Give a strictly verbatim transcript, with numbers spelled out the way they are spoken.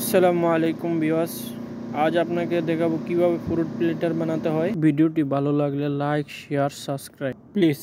আসসালামু আলাইকুম ভিউয়ার্স, আজ আপনাকে দেখাবো কিভাবে ফ্রুট প্লেটার বানাতে হয়। ভিডিওটি ভালো লাগলে লাইক, শেয়ার, সাবস্ক্রাইব প্লিজ।